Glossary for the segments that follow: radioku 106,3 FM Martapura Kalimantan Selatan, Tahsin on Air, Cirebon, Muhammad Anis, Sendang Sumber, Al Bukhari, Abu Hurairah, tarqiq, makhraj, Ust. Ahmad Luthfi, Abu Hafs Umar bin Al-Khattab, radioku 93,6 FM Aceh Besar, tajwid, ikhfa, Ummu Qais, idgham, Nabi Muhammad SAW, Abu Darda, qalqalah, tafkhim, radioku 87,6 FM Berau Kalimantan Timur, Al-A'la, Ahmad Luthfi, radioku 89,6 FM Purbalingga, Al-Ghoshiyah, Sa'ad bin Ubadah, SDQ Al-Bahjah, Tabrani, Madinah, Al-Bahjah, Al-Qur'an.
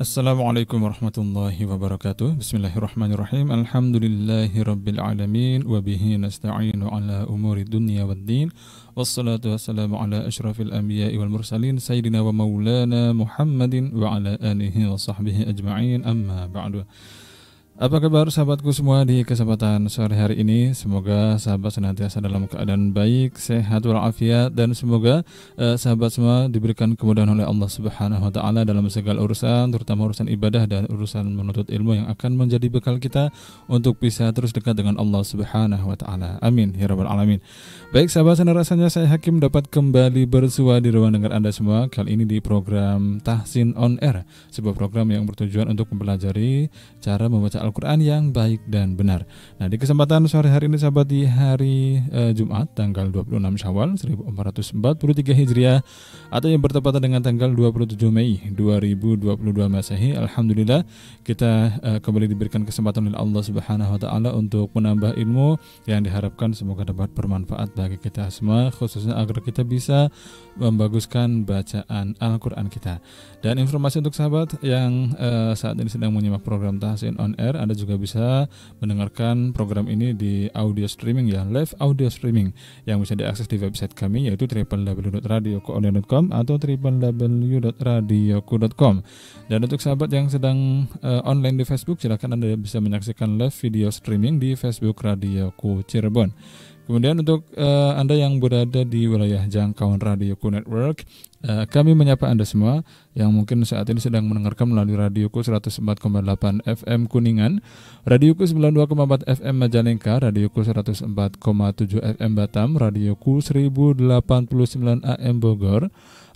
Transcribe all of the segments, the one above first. Assalamualaikum warahmatullahi wabarakatuh. Bismillahirrahmanirrahim. Alhamdulillahirrabbilalamin. Wabihi nasta'inu ala umuri dunia wa din. Wassalatu wassalamu ala ashrafil anbiya'i wal mursalin Sayyidina wa maulana Muhammadin wa ala alihi wa sahbihi ajma'in. Amma ba'du. Apa kabar sahabatku semua di kesempatan sore hari ini? Semoga sahabat senantiasa dalam keadaan baik, sehat walafiat, dan semoga sahabat semua diberikan kemudahan oleh Allah Subhanahu wa Ta'ala dalam segala urusan, terutama urusan ibadah dan urusan menuntut ilmu yang akan menjadi bekal kita untuk bisa terus dekat dengan Allah Subhanahu wa Ta'ala. Amin ya rabbal alamin. Baik sahabat, rasanya saya Hakim dapat kembali bersua di ruang dengar Anda semua kali ini di program Tahsin on Air, sebuah program yang bertujuan untuk mempelajari cara membaca Al-Qur'an yang baik dan benar. Nah, di kesempatan sore hari ini sahabat, di hari Jumat tanggal 26 Syawal 1443 Hijriah atau yang bertepatan dengan tanggal 27 Mei 2022 Masehi. Alhamdulillah kita kembali diberikan kesempatan oleh Allah Subhanahu wa Ta'ala untuk menambah ilmu yang diharapkan semoga dapat bermanfaat bagi kita semua, khususnya agar kita bisa membaguskan bacaan Al-Qur'an kita. Dan informasi untuk sahabat yang saat ini sedang menyimak program Tahsin on Air, Anda juga bisa mendengarkan program ini di audio streaming, ya, live audio streaming yang bisa diakses di website kami yaitu www.radioku.com atau www.radioku.com. Dan untuk sahabat yang sedang online di Facebook, silakan Anda bisa menyaksikan live video streaming di Facebook RadioQu Cirebon. Kemudian untuk Anda yang berada di wilayah jangkauan RadioKu Network, kami menyapa Anda semua yang mungkin saat ini sedang mendengarkan melalui Radioku 104,8 FM Kuningan, Radioku 92,4 FM Majalengka, Radioku 104,7 FM Batam, Radioku 1089 AM Bogor,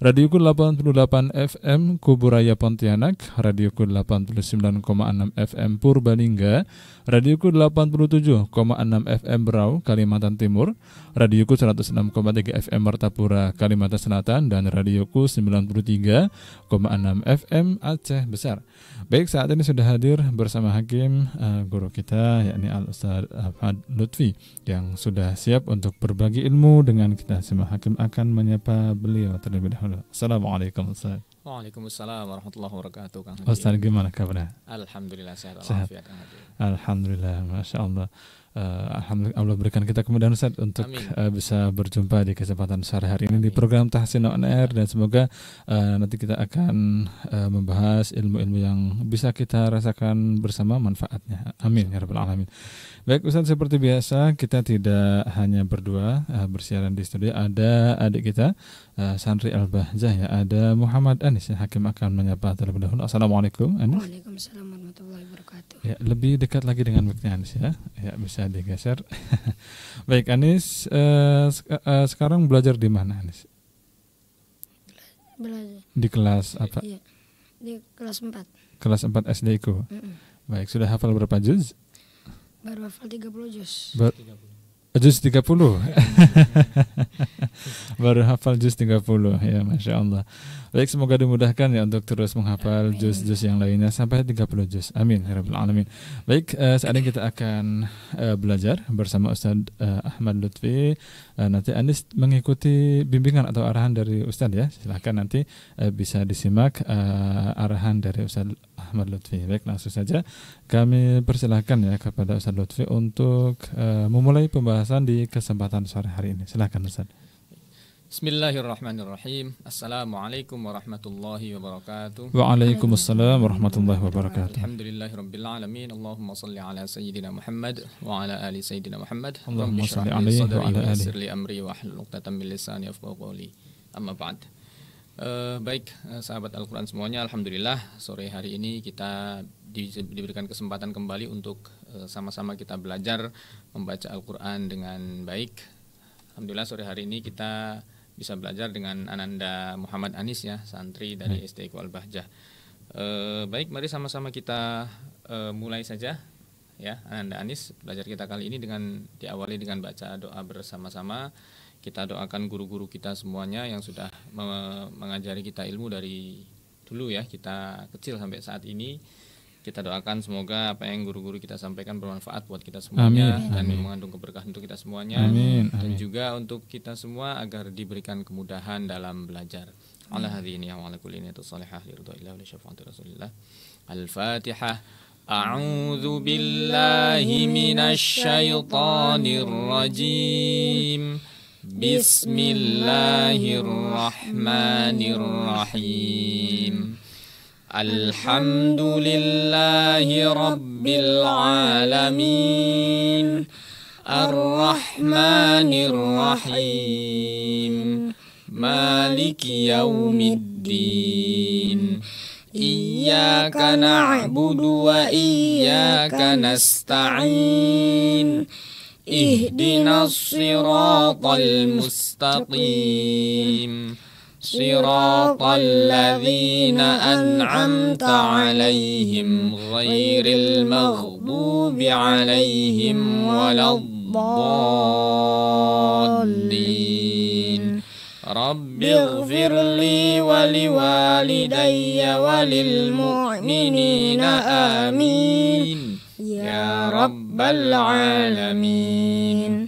Radioku 88 FM Kubu Raya Pontianak, Radioku 89,6 FM Purbalingga, Radioku 87,6 FM Berau Kalimantan Timur, Radioku 106,3 FM Martapura Kalimantan Selatan, dan Radioku 93,6 FM Aceh Besar. Baik, saat ini sudah hadir bersama Hakim guru kita yakni Al-Ustaz Ahmad Luthfi yang sudah siap untuk berbagi ilmu dengan kita semua. Hakim akan menyapa beliau terlebih dahulu. Assalamualaikum Ustaz. Waalaikumsalam warahmatullahi wabarakatuh. Kang Ustaz, gimana kabarnya? Alhamdulillah sehat walafiat. Alhamdulillah, masyaallah. Alhamdulillah Allah berikan kita kemudahan Ustaz untuk bisa berjumpa di kesempatan sore hari ini di program Tahsin on Air, dan semoga nanti kita akan membahas ilmu-ilmu yang bisa kita rasakan bersama manfaatnya. Amin ya rabbal alamin. Baik Ustaz, seperti biasa kita tidak hanya berdua bersiaran di studio, ada adik kita Santri Al-Bahjah, ya, ada Muhammad Anis. Ya, Hakim akan menyapa terlebih dahulu. Assalamualaikum Anis. Waalaikumsalam warahmatullahi wabarakatuh. Ya, lebih dekat lagi dengan mic-nya Anis, ya. Ya, bisa digeser. Baik Anis, sekarang belajar di mana Anis? Belajar di kelas apa? Iya, di kelas 4. Kelas 4 SDQ. Baik, sudah hafal berapa juz? Baru hafal 30 juz. Juz 30. Baru hafal juz 30. Ya, masya Allah. Baik, semoga dimudahkan ya untuk terus menghafal juz-juz yang lainnya sampai 30 juz. Amin ya rabbal alamin. Baik, saat ini kita akan belajar bersama Ustaz Ahmad Luthfi. Nanti Anis mengikuti bimbingan atau arahan dari Ustaz, ya. Silahkan nanti bisa disimak arahan dari Ustaz Ahmad Luthfi. Baik, langsung saja kami persilahkan ya kepada Ustaz Luthfi untuk memulai pembahasan di kesempatan sore hari ini. Silakan Ustaz. Bismillahirrahmanirrahim. Assalamualaikum warahmatullahi wabarakatuh. Waalaikumsalam warahmatullahi wabarakatuh. Alhamdulillahirabbil alamin. Allahumma shalli ala sayyidina Muhammad wa ala ali sayyidina Muhammad. Allahumma shalli alaihi wa ala ali amri wa hlul 'uqdatam min lisani yafqahu qawli. Amma ba'd. Baik sahabat Al-Qur'an semuanya, alhamdulillah sore hari ini kita diberikan kesempatan kembali untuk sama-sama kita belajar membaca Al-Qur'an dengan baik. Alhamdulillah sore hari ini kita bisa belajar dengan Ananda Muhammad Anis, ya, santri dari SDQ Al-Bahjah. Baik, mari sama-sama kita mulai saja ya. Ananda Anis, belajar kita kali ini dengan diawali dengan baca doa bersama-sama. Kita doakan guru-guru kita semuanya yang sudah mengajari kita ilmu dari dulu, ya, kita kecil sampai saat ini. Kita doakan semoga apa yang guru-guru kita sampaikan bermanfaat buat kita semuanya. Amin. Dan mengandung keberkahan untuk kita semuanya. Amin. Dan juga untuk kita semua agar diberikan kemudahan dalam belajar. ala hadhihi niyyah wa ala kulli niyyatin shalihah liridha'illah wa li syafa'ati rasulillah. Al-Fatihah. A'udzu billahi minasy syaithanir rajim. Bismillahirrahmanirrahim. Alhamdulillahi rabbil alamin. Ar-Rahmanirrahim. Maliki yaumiddin. Iyyaka na'budu wa iyyaka nasta'in. Ihdinas siratal mustaqim. Siratal ladzina an'amta 'alaihim ghairil maghdubi 'alaihim waladdallin. Rabbighfir li wa liwalidayya wa lil mu'minina amin. Ya Rabbal Alamin.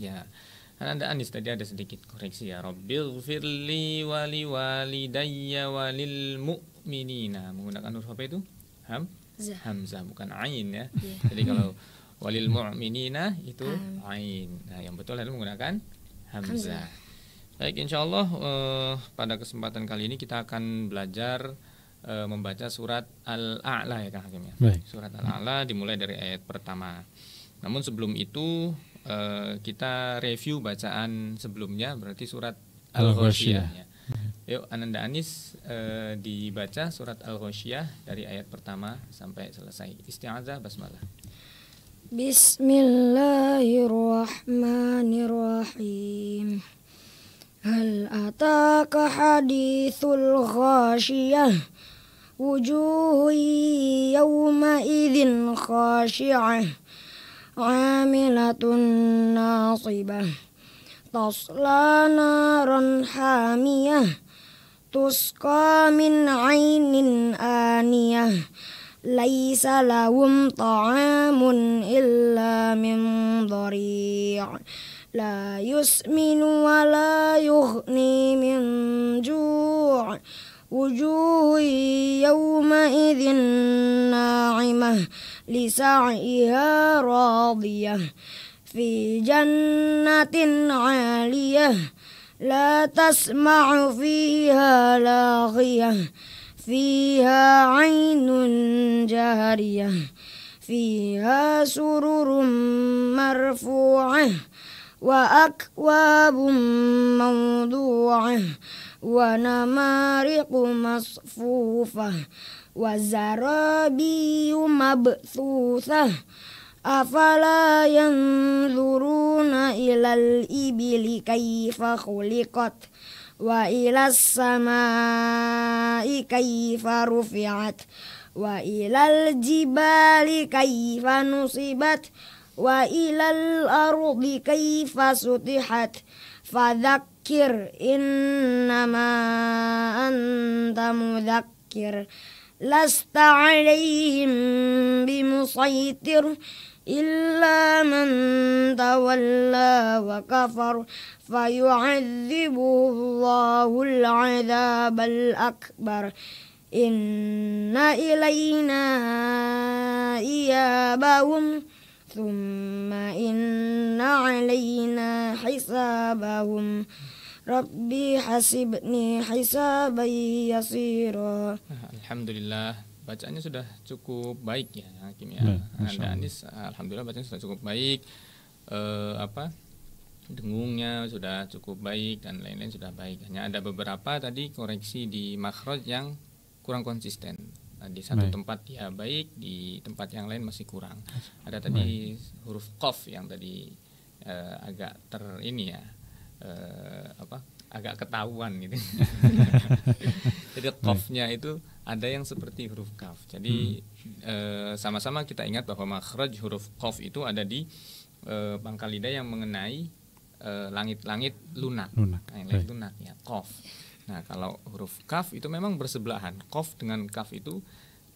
Ya, Anda Anis tadi ada sedikit koreksi ya. Rabbighfirli wa liwalidayya wa lil mu'minina. Menggunakan huruf apa itu? Hamzah, bukan ain ya. Jadi kalau walil mu'minina itu ain. Nah, yang betul adalah menggunakan hamzah. Baik, insyaallah pada kesempatan kali ini kita akan belajar membaca surat Al-A'la ya Kang Hakim ya. Surat Al-A'la dimulai dari ayat pertama. Namun sebelum itu kita review bacaan sebelumnya, berarti surat Al-Ghoshiyah ya. Yuk Ananda Anis dibaca surat Al-Ghoshiyah dari ayat pertama sampai selesai. Isti'azah basmalah. Bismillahirrahmanirrahim. Hal ataka hadithul ghashiyah. وجوه يومئذ خاشعة عاملة ناصبة تصلى نارا حامية تسقى من عين آنية ليس لهم طعام إلا من ضريع لا يسمن ولا يغني من جوع وجوه يومئذ ناعمة لسعيها راضية في جنة عالية لا تسمع فيها لاغية فيها عين جارية فيها سرر مرفوعة وأكواب موضوعة وَنَمَارِقُ مَصْفُوفَةٌ وَزَرَابِيُّ مَبْثُوثَةٌ أَفَلَا يَنْظُرُونَ إِلَى الْإِبِلِ كَيْفَ خُلِقَتْ وَإِلَى السَّمَاءِ كَيْفَ رُفِعَتْ وَإِلَى الْجِبَالِ كَيْفَ نُصِبَتْ وَإِلَى الْأَرْضِ كَيْفَ سُطِحَتْ فَذَكِّرْ إِنَّمَا أَنْتَ مُذَكِّرٌ لَسْتَ عَلَيْهِمْ بِمُصَيْطِرٍ إِلَّا مَنْ تَوَلَّى وَكَفَرَ فَيُعَذِّبُهُ اللَّهُ الْعَذَابَ الْأَكْبَرَ إِنَّ إِلَيْنَا إِيَابَهُمْ ثم إن علينا حسابهم ربي حسبني حسابا يسيرا. Alhamdulillah, bacaannya sudah cukup baik ya Hakim ya. Anda Anis alhamdulillah bacaannya sudah cukup baik, dengungnya sudah cukup baik dan lain-lain sudah baik. Hanya ada beberapa tadi koreksi di makhraj yang kurang konsisten. Di satu tempat ya baik, di tempat yang lain masih kurang. Ada tadi huruf qaf yang tadi agak agak ketahuan gitu. Jadi qafnya itu ada yang seperti huruf kaf. Jadi sama-sama kita ingat bahwa makhraj huruf qaf itu ada di pangkal lidah yang mengenai langit-langit lunak. Langit lunak ya, qaf. Nah, kalau huruf kaf itu memang bersebelahan. Qaf dengan kaf itu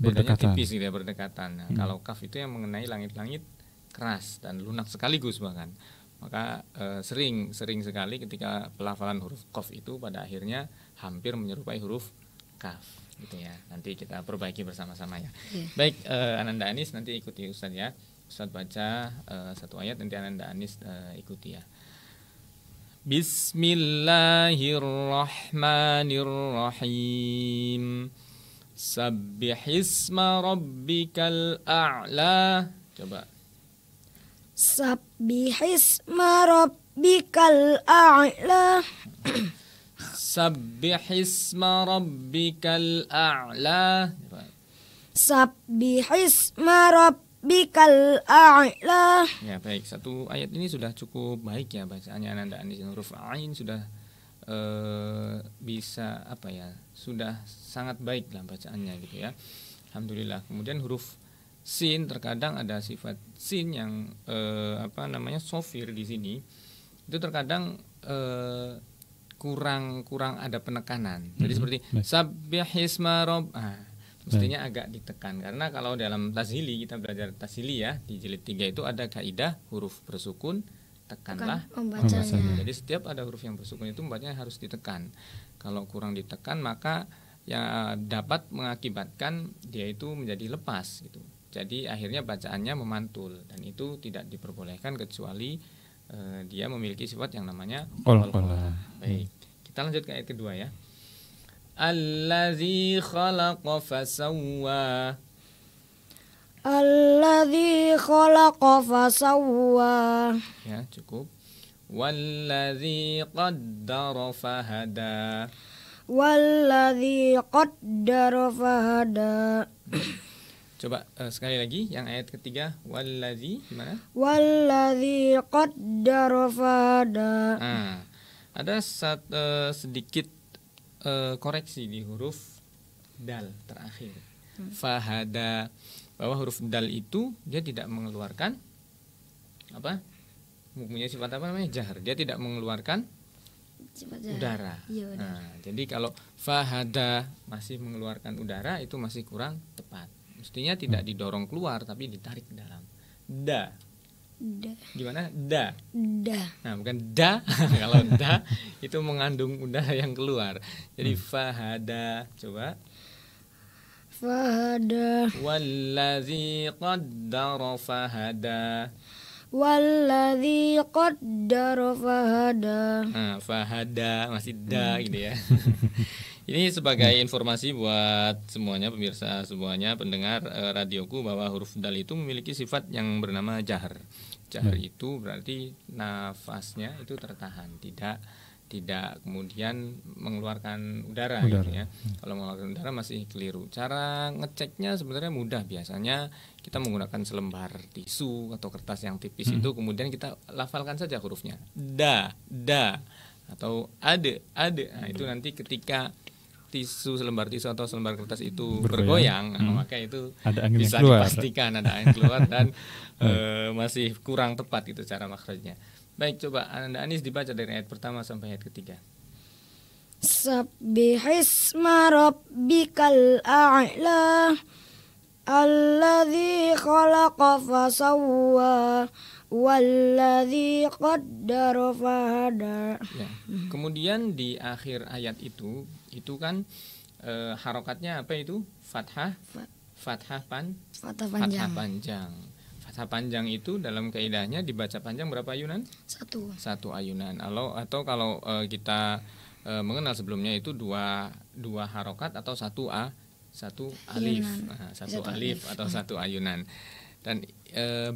bedanya tipis gitu ya, berdekatan. Nah, kalau kaf itu yang mengenai langit-langit keras dan lunak sekaligus bahkan. Maka sering sekali ketika pelafalan huruf qaf itu pada akhirnya hampir menyerupai huruf kaf gitu ya. Nanti kita perbaiki bersama-sama ya. Baik, Ananda Anis nanti ikuti Ustaz ya. Ustaz baca satu ayat, nanti Ananda Anis ikuti ya. Bismillahirrahmanirrahim. Sabbihisma rabbikal a'la. Coba. Sabbihisma rabbikal a'la. Sabbihisma rabbikal a'la. Sabbihisma rabbikal a'la. Ya baik, satu ayat ini sudah cukup baik ya bacaannya Ananda Anis. Huruf ain sudah bisa apa ya, sudah sangat baik lah bacaannya gitu ya. Alhamdulillah. Kemudian huruf sin, terkadang ada sifat sin yang apa namanya sofir di sini. Itu terkadang kurang ada penekanan. Jadi seperti sabbihisma rabb. Mestinya agak ditekan, karena kalau dalam tashili, kita belajar tashili ya, di jilid 3 itu ada kaidah huruf bersukun tekanlah pembacanya. Jadi setiap ada huruf yang bersukun itu membacanya harus ditekan. Kalau kurang ditekan maka ya dapat mengakibatkan dia itu menjadi lepas gitu. Jadi akhirnya bacaannya memantul, dan itu tidak diperbolehkan kecuali dia memiliki sifat yang namanya qalqalah. Baik, kita lanjut ke ayat kedua ya. Allazi khalaqa fasawwa. Allazi khalaqa fasawwa. Ya, cukup. Wallazi qaddara fahada. Wallazi qaddara fahada. Coba sekali lagi yang ayat ketiga. Wallazi gimana? Wallazi qaddara fahada. Ada sedikit koreksi di huruf dal terakhir. Fahada, bahwa huruf dal itu dia tidak mengeluarkan apa? Mempunyai sifat apa namanya? Jahar. Dia tidak mengeluarkan udara. Nah, jadi kalau fahada masih mengeluarkan udara itu masih kurang tepat. Mestinya tidak didorong keluar tapi ditarik ke dalam. Da. Da. Gimana? Da. Da. Nah, bukan da. Kalau da itu mengandung udara yang keluar. Jadi fahada. Coba. Fahada. Wallazi qaddara fahada. Wallazi qaddara fahada. Nah, fahada masih da gitu ya. Ini sebagai informasi buat semuanya pemirsa semuanya pendengar radioku, bahwa huruf dal itu memiliki sifat yang bernama jahar. Jahar itu berarti nafasnya itu tertahan, tidak kemudian mengeluarkan udara, gitu ya. Kalau mengeluarkan udara masih keliru. Cara ngeceknya sebenarnya mudah. Biasanya kita menggunakan selembar tisu atau kertas yang tipis itu, kemudian kita lafalkan saja hurufnya. Da, da, atau ade. Nah, itu nanti ketika selembar tisu atau selembar kertas itu bergoyang, maka itu ada angin bisa keluar. Dipastikan ada angin keluar dan masih kurang tepat itu cara makhrajnya. Baik, coba Ananda Anis dibaca dari ayat pertama sampai ayat ketiga. Sabbihisma rabbikal a'la. Alladzi khalaqa fasawwa. Walladzi qaddara fahada. Ya. Kemudian di akhir ayat itu kan harokatnya apa itu? Fathah. Fathah panjang. Fathah panjang itu dalam kaidahnya dibaca panjang berapa ayunan? Satu ayunan. Atau kalau kita mengenal sebelumnya itu dua harokat atau satu alif atau satu ayunan. Dan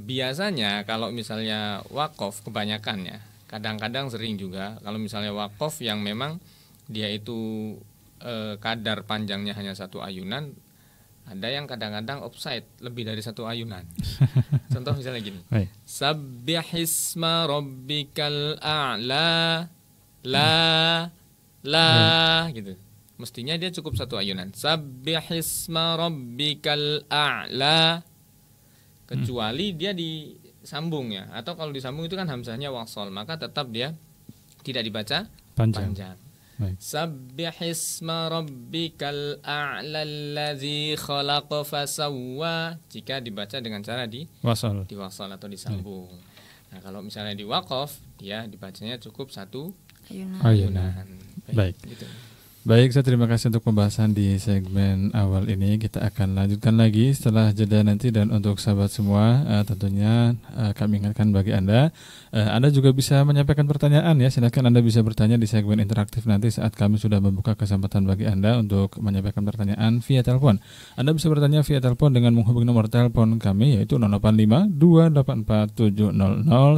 biasanya kalau misalnya wakaf kebanyakan ya, kadang-kadang sering juga kalau misalnya wakaf yang memang dia itu kadar panjangnya hanya satu ayunan, ada yang kadang-kadang offside lebih dari satu ayunan. Contoh misalnya gini. Sabbihisma rabbikal a'la. La gitu. Mestinya dia cukup satu ayunan. Sabbihisma rabbikal a'la. Kecuali dia disambung ya, atau kalau disambung itu kan hamzahnya wasol, maka tetap dia tidak dibaca panjang. Sabbihisma rabbikal a'la allazi khalaqa fasawwa, jika dibaca dengan cara diwasol atau disambung. Nah, kalau misalnya di wakaf dia dibacanya cukup satu ayunan. Baik. Gitu. Baik, saya terima kasih untuk pembahasan di segmen awal ini. Kita akan lanjutkan lagi setelah jeda nanti. Dan untuk sahabat semua, tentunya kami ingatkan bagi Anda juga bisa menyampaikan pertanyaan ya. Silahkan Anda bisa bertanya di segmen interaktif nanti saat kami sudah membuka kesempatan bagi Anda untuk menyampaikan pertanyaan via telepon. Anda bisa bertanya via telepon dengan menghubungi nomor telepon kami yaitu 085 284 700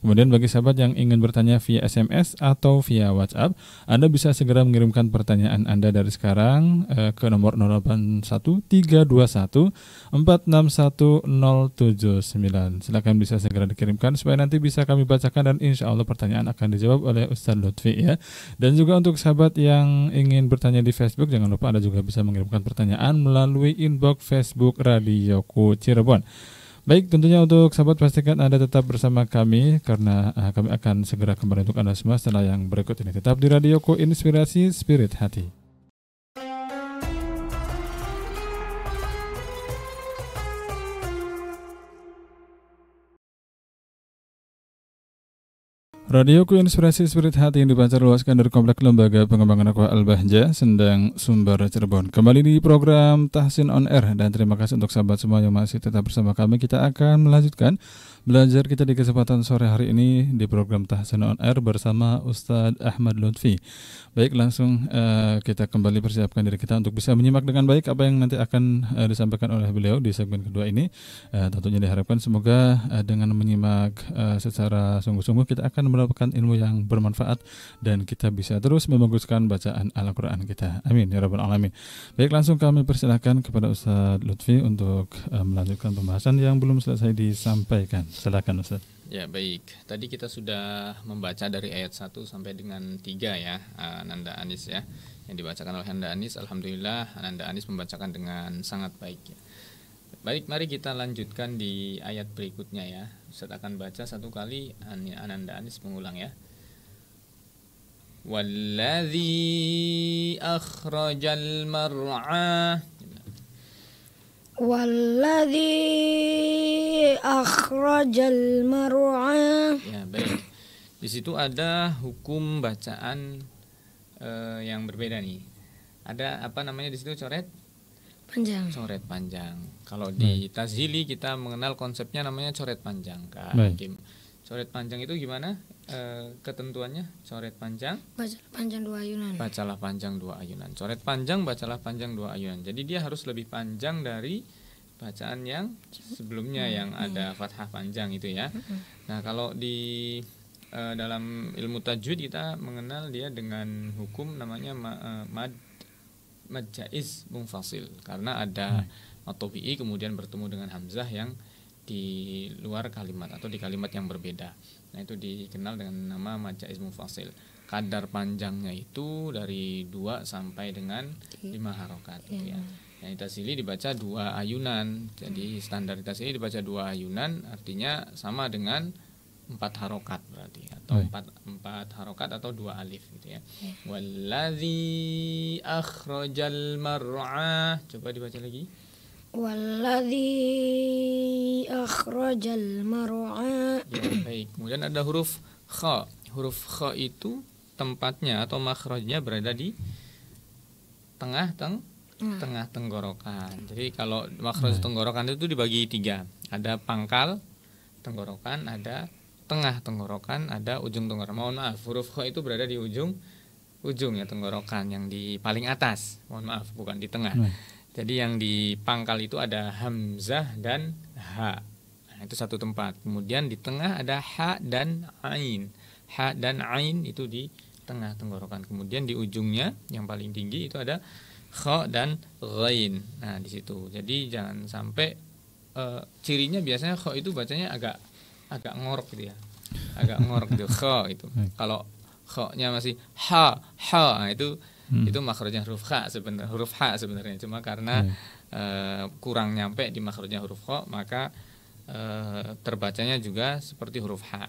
147. Kemudian bagi sahabat yang ingin bertanya via SMS atau via WhatsApp, Anda bisa segera mengirimkan pertanyaan Anda dari sekarang ke nomor 081 321 461 079. Silakan bisa segera dikirimkan supaya nanti bisa kami bacakan dan insya Allah pertanyaan akan dijawab oleh Ustadz Luthfi ya. Dan juga untuk sahabat yang ingin bertanya di Facebook, jangan lupa Anda juga bisa mengirimkan pertanyaan melalui inbox Facebook RadioQu Cirebon. Baik, tentunya untuk sahabat pastikan Anda tetap bersama kami karena kami akan segera kembali untuk Anda semua setelah yang berikut ini. Tetap di Radioku, Inspirasi Spirit Hati. Radioku Inspirasi Spirit Hati yang dipancar luaskan dari Komplek Lembaga Pengembangan Dakwah Al-Bahjah, Sendang Sumber, Cirebon. Kembali di program Tahsin on Air, dan terima kasih untuk sahabat semua yang masih tetap bersama kami. Kita akan melanjutkan belajar kita di kesempatan sore hari ini di program Tahsin on Air bersama Ustadz Ahmad Luthfi. Baik, langsung kita kembali persiapkan diri kita untuk bisa menyimak dengan baik apa yang nanti akan disampaikan oleh beliau di segmen kedua ini. Tentunya diharapkan semoga dengan menyimak secara sungguh-sungguh kita akan mendapatkan ilmu yang bermanfaat dan kita bisa terus memaguskan bacaan Al-Qur'an kita. Amin ya rabbal alamin. Baik, langsung kami persilahkan kepada Ustadz Luthfi untuk melanjutkan pembahasan yang belum selesai disampaikan. Silakan Ustadz. Ya, baik. Tadi kita sudah membaca dari ayat 1 sampai dengan 3 ya, Ananda Anis ya. Yang dibacakan oleh Ananda Anis, alhamdulillah Ananda Anis membacakan dengan sangat baik ya. Baik, mari kita lanjutkan di ayat berikutnya ya. Ustaz akan baca satu kali, Ananda Anis mengulang ya. Walladzi akhrajal mar'a. Walladzi akhrajal mar'a. Ya, baik. Di situ ada hukum bacaan yang berbeda nih. Ada apa namanya di situ, coret? Panjang. Coret panjang. Kalau di Tazhili kita mengenal konsepnya namanya coret panjang, Kak. Coret panjang itu gimana ketentuannya? Coret panjang, bacalah panjang dua ayunan. Bacalah panjang dua ayunan. Coret panjang, bacalah panjang dua ayunan. Jadi dia harus lebih panjang dari bacaan yang sebelumnya yang ada fathah panjang itu ya. Nah, kalau di dalam ilmu tajwid kita mengenal dia dengan hukum namanya mad jaiz munfasil, karena ada mad tabi'i kemudian bertemu dengan hamzah yang di luar kalimat atau di kalimat yang berbeda. Nah, itu dikenal dengan nama mad jaiz munfasil. Kadar panjangnya itu dari 2 sampai dengan 5 harokat ya. Yang di Tazhili dibaca 2 ayunan. Jadi standar di Tazhili dibaca 2 ayunan artinya sama dengan 4 harokat berarti, atau 4 harokat atau 2 alif gitu ya. Walladzi akhrajal mar'a. Coba dibaca lagi. Walladzi akhrajal mar'a. Ya, baik. Kemudian ada huruf kha. Huruf kha itu tempatnya atau makhrajnya berada di tengah tenggorokan. Jadi kalau makhraj tenggorokan itu dibagi 3. Ada pangkal tenggorokan, ada tengah tenggorokan, ada ujung tenggorokan. Mohon maaf, huruf kha itu berada di ujung ya tenggorokan, yang di paling atas. Mohon maaf, bukan di tengah. Jadi yang di pangkal itu ada hamzah dan ha. Nah, itu satu tempat. Kemudian di tengah ada ha dan ain. Ha dan ain itu di tengah tenggorokan. Kemudian di ujungnya yang paling tinggi itu ada kha dan ghain. Nah, di situ. Jadi jangan sampai cirinya biasanya kha itu bacanya agak ngorok gitu ya, agak ngorok gitu kha itu. Kalau kha-nya masih ha ha, itu makhrajnya huruf kha sebenarnya, cuma karena kurang nyampe di makhrajnya huruf kha, maka terbacanya juga seperti huruf ha.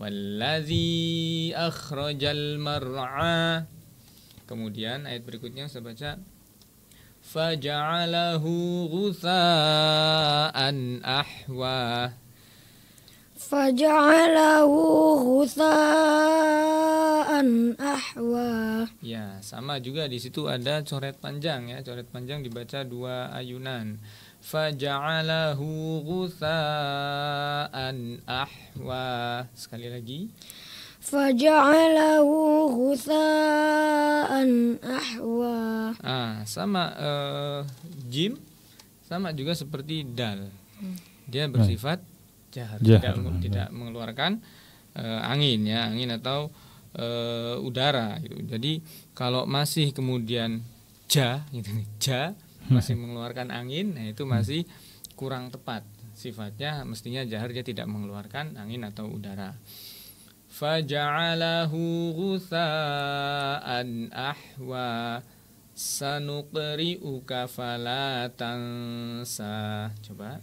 Wallazi akhrajal mar'a. Kemudian ayat berikutnya saya baca faja'alahu ghutsa'an ahwa. faja'alahu ghusaan ahwa. Ya, sama juga di situ ada coret panjang ya. Coret panjang dibaca dua ayunan. Faja'alahu ghusaan ahwa. Sekali lagi. Faja'alahu ghusaan ahwa. Ah, sama jim sama juga seperti dal. Dia bersifat jahar, tidak mengeluarkan angin ya, angin atau udara gitu. Jadi kalau masih kemudian masih mengeluarkan angin, nah itu masih kurang tepat sifatnya, mestinya jahar dia tidak mengeluarkan angin atau udara. Faja'alahu ghusaan ahwa sanuqri'uka fala tansa. Coba.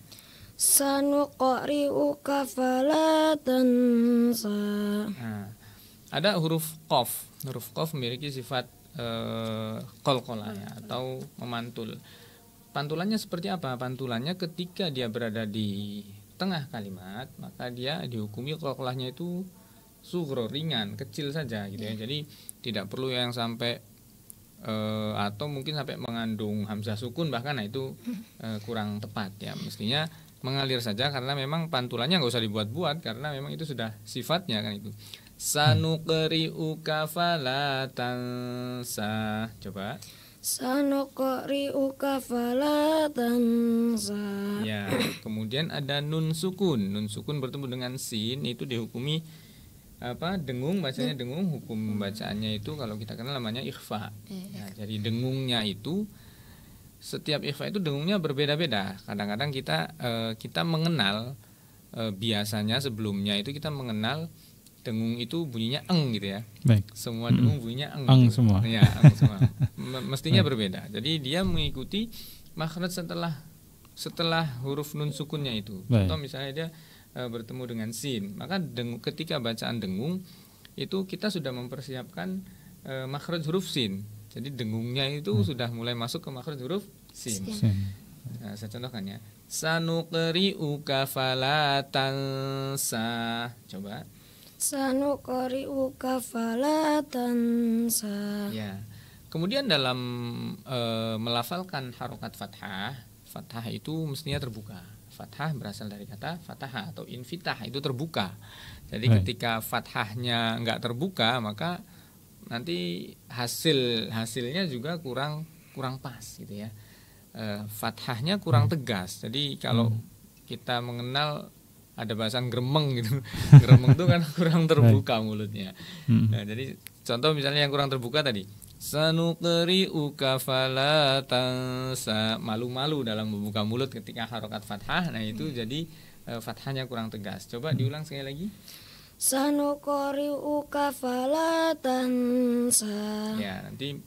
Sanuqri'uka fala tansa. Nah, ada huruf qaf. Huruf qaf memiliki sifat qalqalah ya, atau memantul. Pantulannya seperti apa? Pantulannya ketika dia berada di tengah kalimat, maka dia dihukumi qalqalahnya itu sughra, ringan, kecil saja gitu ya. Jadi tidak perlu yang sampai atau mungkin sampai mengandung hamzah sukun bahkan, nah itu kurang tepat ya. Mestinya mengalir saja karena memang pantulannya nggak usah dibuat-buat karena memang itu sudah sifatnya kan itu. Sanuqri'uka fala tansa. Coba. Sanuqri'uka fala tansa. Ya, kemudian ada nun sukun. Nun sukun bertemu dengan sin itu dihukumi apa? Dengung, bacanya dengung. Hukum pembacaannya itu kalau kita kenal namanya ikhfa. Nah, jadi dengungnya itu setiap ikhfa itu dengungnya berbeda-beda. Kadang-kadang kita mengenal biasanya sebelumnya itu kita mengenal dengung itu bunyinya eng gitu ya. Baik. Semua dengung bunyinya eng. Eng gitu. Semua. Ya, eng semua. Mestinya berbeda. Jadi dia mengikuti makhraj setelah huruf nun sukunnya itu. Baik. Contoh misalnya dia bertemu dengan sin, maka ketika bacaan dengung itu kita sudah mempersiapkan makhraj huruf sin. Jadi dengungnya itu sudah mulai masuk ke makhraj huruf sin. Nah, saya contohkan ya. Sanuqri'uka fala tansa. Coba. Sanuqri'uka fala tansa. Ya. Kemudian dalam melafalkan harokat fathah, fathah itu mestinya terbuka. Fathah berasal dari kata fataha atau infitah, itu terbuka. Jadi ketika fathahnya nggak terbuka, maka nanti hasilnya juga kurang pas gitu ya. Fathahnya kurang tegas. Jadi kalau kita mengenal ada bahasa gremeng gitu. Gremeng itu kan kurang terbuka mulutnya. Nah, jadi contoh misalnya yang kurang terbuka tadi, sanuqri'uka fala tansa, malu-malu dalam membuka mulut ketika harokat fathah. Nah, itu jadi fathahnya kurang tegas. Coba diulang sekali lagi. Sanuqri'uka fala tansa. Ya, nanti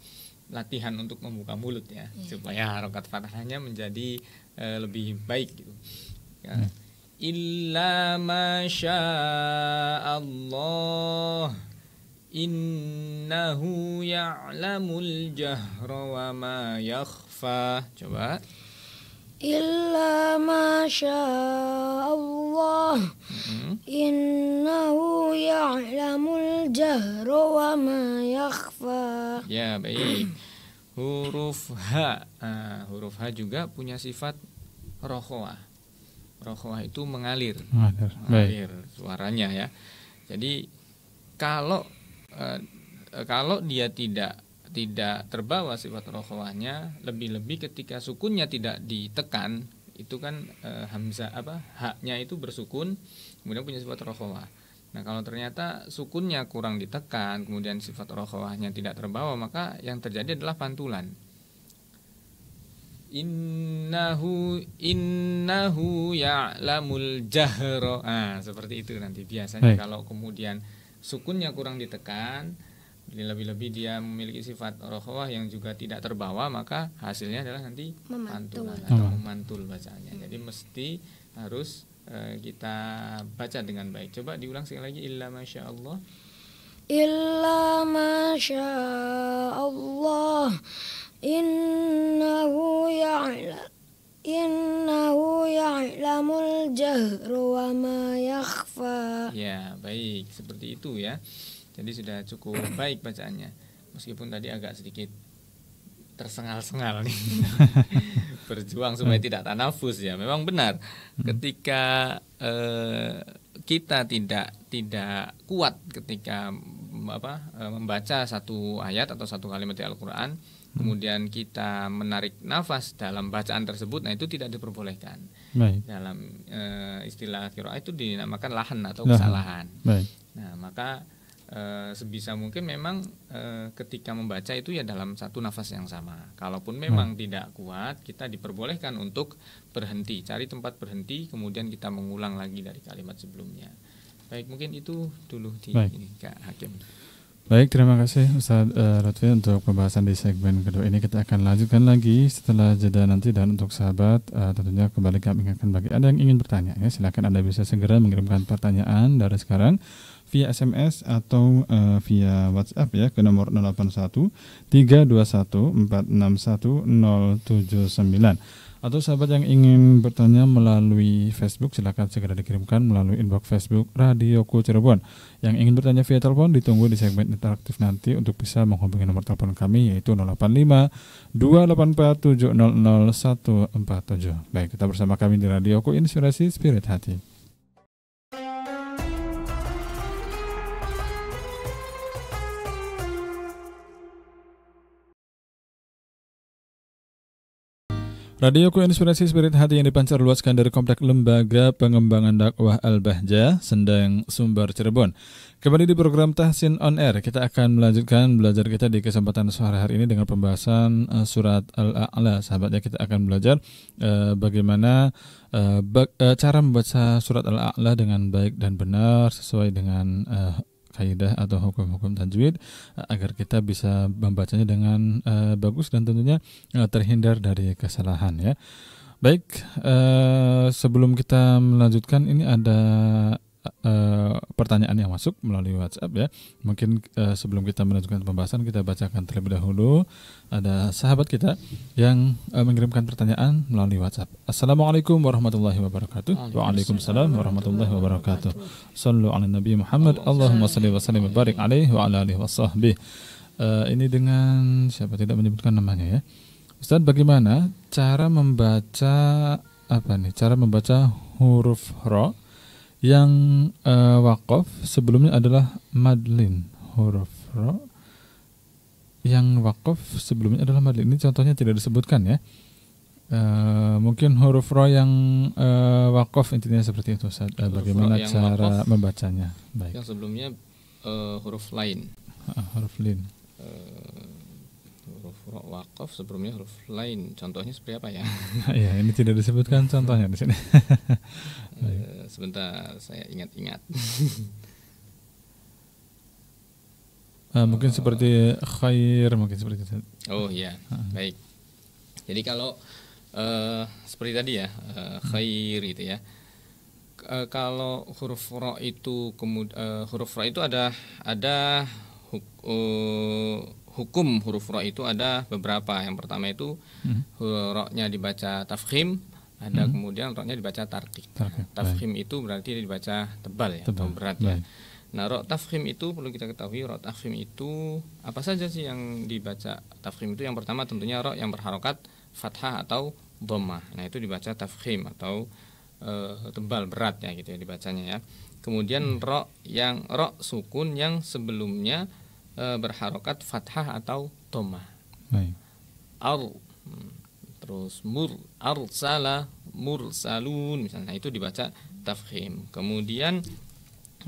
latihan untuk membuka mulut ya, supaya harokat fathahnya menjadi lebih baik gitu. Ya. Illa masya Allah, innahu ya'lamul jahra wa ma yakhfa. Coba. Illa masya Allah, innahu ya'lamul jahra wa ma yakhfa. Ya, baik. Huruf H. Huruf H juga punya sifat rokhawah. Rokhawah itu mengalir. Mengalir suaranya ya. Jadi kalau dia tidak terbawa sifat rokhawahnya, lebih-lebih ketika sukunnya tidak ditekan, itu kan hamzah apa haknya itu bersukun kemudian punya sifat rokhawah. Nah, kalau ternyata sukunnya kurang ditekan kemudian sifat rokhawahnya tidak terbawa, maka yang terjadi adalah pantulan. Innahu ya'lamul jahra. Ah, seperti itu nanti biasanya kalau kemudian sukunnya kurang ditekan, lebih-lebih dia memiliki sifat rokhawah yang juga tidak terbawa, maka hasilnya adalah nanti pantulan atau memantul bacaannya. Jadi mesti harus kita baca dengan baik. Coba diulang sekali lagi. Illa masya Allah. Illa masya Allah, innahu ya'lamul jahra wa ma yakhfa. Ya, baik, seperti itu ya. Jadi sudah cukup baik bacaannya, meskipun tadi agak sedikit tersengal-sengal nih. Berjuang supaya tidak tanafus ya. Memang benar, ketika kita tidak kuat ketika membaca satu ayat atau satu kalimat di Al-Qur'an, kemudian kita menarik nafas dalam bacaan tersebut, nah itu tidak diperbolehkan. Baik. Dalam istilah qiraah itu dinamakan lahan atau kesalahan. Baik. Nah maka sebisa mungkin memang ketika membaca itu ya dalam satu nafas yang sama. Kalaupun memang tidak kuat, kita diperbolehkan untuk berhenti, cari tempat berhenti, kemudian kita mengulang lagi dari kalimat sebelumnya. Baik, mungkin itu dulu di ini, Kak Hakim. Baik, terima kasih Ustaz Luthfi untuk pembahasan di segmen kedua ini. Kita akan lanjutkan lagi setelah jeda nanti, dan untuk sahabat tentunya kembali kami ingatkan bagi Anda yang ingin bertanya ya, silakan Anda bisa segera mengirimkan pertanyaan dari sekarang via SMS atau via WhatsApp ya ke nomor 081 321 461 079, atau sahabat yang ingin bertanya melalui Facebook silakan segera dikirimkan melalui inbox Facebook RadioQu Cirebon. Yang ingin bertanya via telepon ditunggu di segmen interaktif nanti untuk bisa menghubungi nomor telepon kami yaitu 085 284 700 147. Baik, kita bersama kami di RadioQu, Inspirasi Spirit Hati. RadioKu Inspirasi Spirit Hati yang dipancar luaskan dari Komplek Lembaga Pengembangan Dakwah Al-Bahjah, Sendang Sumber, Cirebon. Kembali di program Tahsin on Air, kita akan melanjutkan belajar kita di kesempatan sore hari ini dengan pembahasan surat Al-A'la. Sahabatnya kita akan belajar bagaimana cara membaca surat Al-A'la dengan baik dan benar sesuai dengan kaidah atau hukum-hukum tajwid agar kita bisa membacanya dengan bagus dan tentunya terhindar dari kesalahan ya. Baik, sebelum kita melanjutkan ini ada pertanyaan yang masuk melalui WhatsApp ya. Mungkin sebelum kita melanjutkan pembahasan kita bacakan terlebih dahulu. Ada sahabat kita yang mengirimkan pertanyaan melalui WhatsApp. Assalamualaikum warahmatullahi wabarakatuh. Waalaikumsalam warahmatullahi wabarakatuh. Sallu ala Nabi Muhammad. Allahumma salli wa sallim wa barik alaihi wa ala alihi wa sahbihi. Ini dengan siapa tidak menyebutkan namanya ya. Ustaz, bagaimana cara membaca cara membaca huruf ro yang waqaf sebelumnya adalah madlin? Huruf ro yang waqaf sebelumnya adalah madlin, ini contohnya tidak disebutkan ya. Mungkin huruf ro yang waqaf, intinya seperti itu. Bagaimana cara membacanya? Baik. Yang sebelumnya huruf lain. Huruf lain. Huruf ro waqaf sebelumnya huruf lain. Contohnya seperti apa ya? Ya, ini tidak disebutkan contohnya di sini. Sebentar saya ingat-ingat. Mungkin seperti khair, mungkin seperti itu. Oh iya, baik. Jadi kalau seperti tadi ya, khair gitu ya. Kalau huruf ro itu huruf ro itu ada hukum huruf ro itu ada beberapa. Yang pertama itu ro-nya dibaca tafkhim. Ada kemudian roknya dibaca tarqiq. Tafkhim itu berarti dibaca tebal ya, atau berat ya. Nah, rok tafkhim itu perlu kita ketahui, rok tafkhim itu apa saja sih yang dibaca tafkhim itu? Yang pertama tentunya rok yang berharokat fathah atau dhammah. Nah, itu dibaca tafkhim atau tebal berat ya gitu ya dibacanya ya. Kemudian rok sukun yang sebelumnya berharokat fathah atau dhammah. Baik. Terus arsala, mursalun misalnya, itu dibaca tafkhim. Kemudian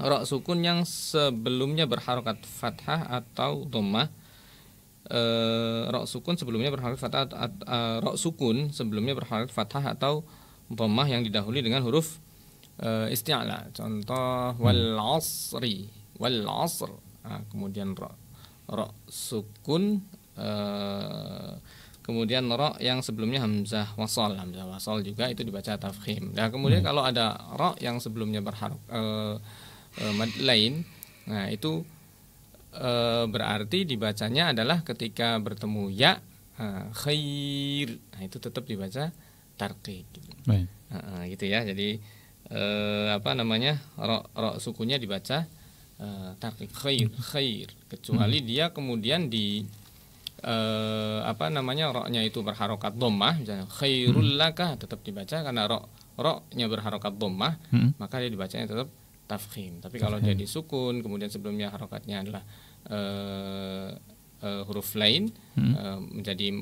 ra sukun yang sebelumnya berharokat fathah atau dhammah, ra sukun sebelumnya berharokat fathah atau dhammah yang didahului dengan huruf isti'la. Contoh wal asri, wal asr. Kemudian ra sukun, kemudian ro yang sebelumnya hamzah wasol juga, itu dibaca tafkhim. Nah, kemudian kalau ada ro yang sebelumnya madlain, nah itu berarti dibacanya adalah ketika bertemu ya khair, nah itu tetap dibaca tarqiq gitu. Gitu ya. Jadi rok sukunya dibaca takrik khair, kecuali dia kemudian di roknya itu berharokat dhammah, misalnya khairul laka tetap dibaca karena roknya berharokat dhammah, maka dia dibacanya tetap tafkhim. Tapi kalau dia disukun kemudian sebelumnya harokatnya adalah huruf lain menjadi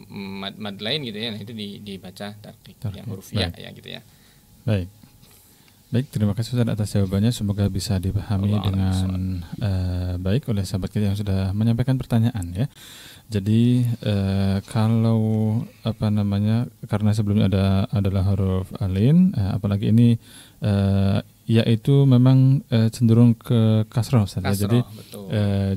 mad lain gitu ya, nah itu dibaca tarqiq yang huruf ya, ya gitu ya. Baik, terima kasih Ustaz atas jawabannya. Semoga bisa dipahami dengan baik oleh sahabat kita yang sudah menyampaikan pertanyaan ya. Jadi kalau karena sebelumnya adalah huruf alin, apalagi ini yaitu memang cenderung ke kasroh Ustaz. Jadi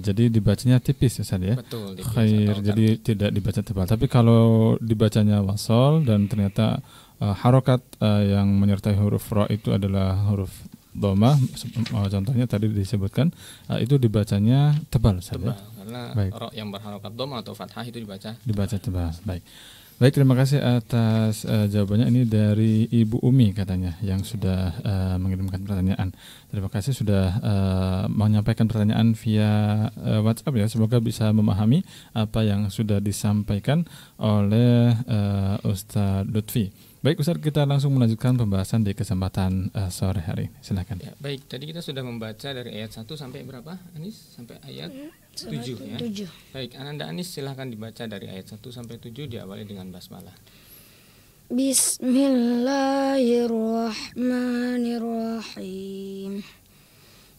jadi dibacanya tipis Ustaz ya. Betul, khair, jadi tidak dibaca tebal. Tapi kalau dibacanya wasol dan ternyata harokat yang menyertai huruf ra itu adalah huruf dhammah, contohnya tadi disebutkan, itu dibacanya tebal saja. Karena ra yang berharokat dhammah atau fathah itu dibaca tebal. Baik, terima kasih atas jawabannya. Ini dari Ibu Umi katanya yang sudah mengirimkan pertanyaan. Terima kasih sudah menyampaikan pertanyaan via WhatsApp ya. Semoga bisa memahami apa yang sudah disampaikan oleh Ustaz Luthfi. Baik Ustaz, kita langsung melanjutkan pembahasan di kesempatan sore hari ini. Silakan. Ya, baik, tadi kita sudah membaca dari ayat 1 sampai berapa, Anis? Sampai ayat 7 ya. 7. Baik, Ananda Anis silahkan dibaca dari ayat 1 sampai 7 diawali dengan basmalah. Bismillahirrahmanirrahim.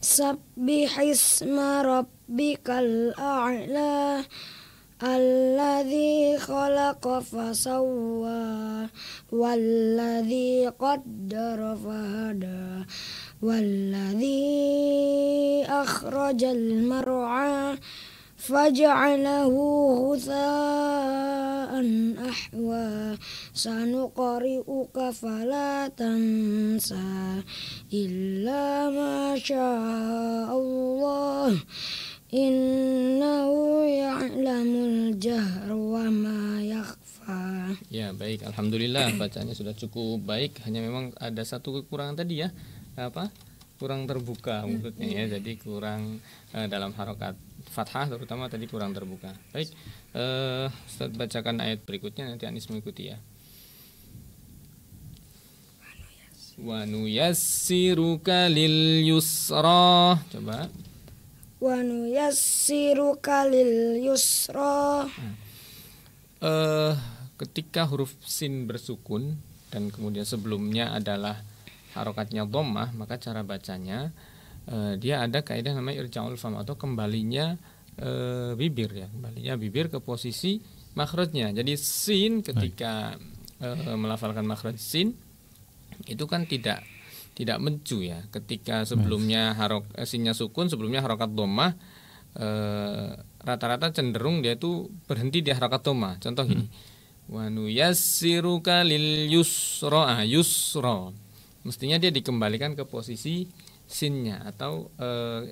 Sabbihisma rabbikal a'la. Alladzi khalaqa fasawwa, walladzi qaddara fahada, walladzi akhrajal mar'a faja'alahu ghutsaan ahwa, sanuqri'uka fala tansa illa ma syaa Allah. Innahu ya'lamul jahra wa ma yakhfa. Ya baik, alhamdulillah bacaannya sudah cukup baik. Hanya memang ada satu kekurangan tadi ya, kurang terbuka mulutnya ya. Jadi kurang dalam harokat fathah terutama tadi kurang terbuka. Baik, Ustaz bacakan ayat berikutnya, nanti Anis mengikuti ya. Wa nuyassiruka lil yusra. Coba. Wa nuyassiruka lil yusra. Ketika huruf sin bersukun dan kemudian sebelumnya adalah harokatnya dhammah, maka cara bacanya dia ada kaidah namanya irja'ul fam atau kembalinya bibir ya, kembalinya bibir ke posisi makhrajnya. Jadi sin ketika melafalkan makhraj sin itu kan tidak mencu ya, ketika sebelumnya sinnya sukun, sebelumnya harokat dhammah, rata-rata cenderung dia itu berhenti di harokat dhammah. Contoh gini, wa nuyassiruka lil yusra, yusra mestinya dia dikembalikan ke posisi sinnya atau